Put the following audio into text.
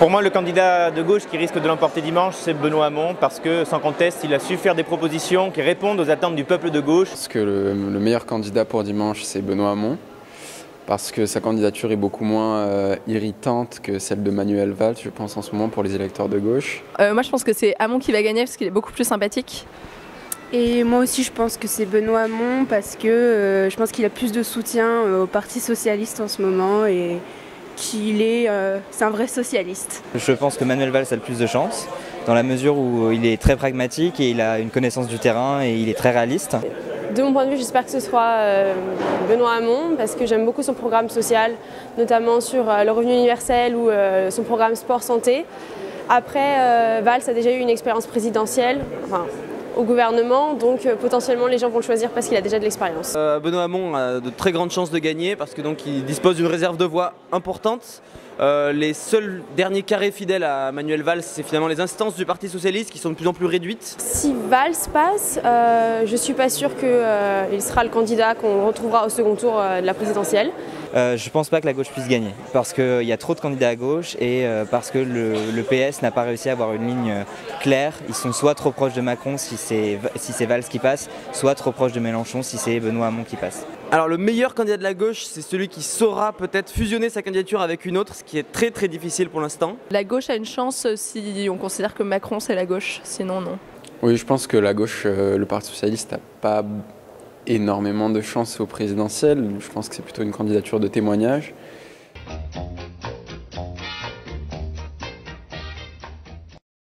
Pour moi, le candidat de gauche qui risque de l'emporter dimanche, c'est Benoît Hamon, parce que sans conteste, il a su faire des propositions qui répondent aux attentes du peuple de gauche. Parce que le meilleur candidat pour dimanche, c'est Benoît Hamon, parce que sa candidature est beaucoup moins irritante que celle de Manuel Valls, je pense, en ce moment, pour les électeurs de gauche. Moi, je pense que c'est Hamon qui va gagner, parce qu'il est beaucoup plus sympathique. Et moi aussi, je pense que c'est Benoît Hamon, parce que je pense qu'il a plus de soutien au Parti Socialiste en ce moment, et c'est un vrai socialiste. Je pense que Manuel Valls a le plus de chance, dans la mesure où il est très pragmatique et il a une connaissance du terrain et il est très réaliste. De mon point de vue, j'espère que ce soit Benoît Hamon, parce que j'aime beaucoup son programme social, notamment sur le revenu universel ou son programme sport-santé. Après, Valls a déjà eu une expérience présidentielle, enfin, au gouvernement, donc potentiellement les gens vont le choisir parce qu'il a déjà de l'expérience. Benoît Hamon a de très grandes chances de gagner parce que donc il dispose d'une réserve de voix importante. Les seuls derniers carrés fidèles à Manuel Valls, c'est finalement les instances du Parti Socialiste qui sont de plus en plus réduites. Si Valls passe, je ne suis pas sûre qu'il sera le candidat qu'on retrouvera au second tour de la présidentielle. Je ne pense pas que la gauche puisse gagner parce qu'il y a trop de candidats à gauche et parce que le PS n'a pas réussi à avoir une ligne claire. Ils sont soit trop proches de Macron si c'est Valls qui passe, soit trop proche de Mélenchon si c'est Benoît Hamon qui passe. Alors le meilleur candidat de la gauche, c'est celui qui saura peut-être fusionner sa candidature avec une autre, ce qui est très très difficile pour l'instant. La gauche a une chance si on considère que Macron c'est la gauche, sinon non. Oui, je pense que la gauche, le Parti Socialiste n'a pas énormément de chance au présidentiel. Je pense que c'est plutôt une candidature de témoignage.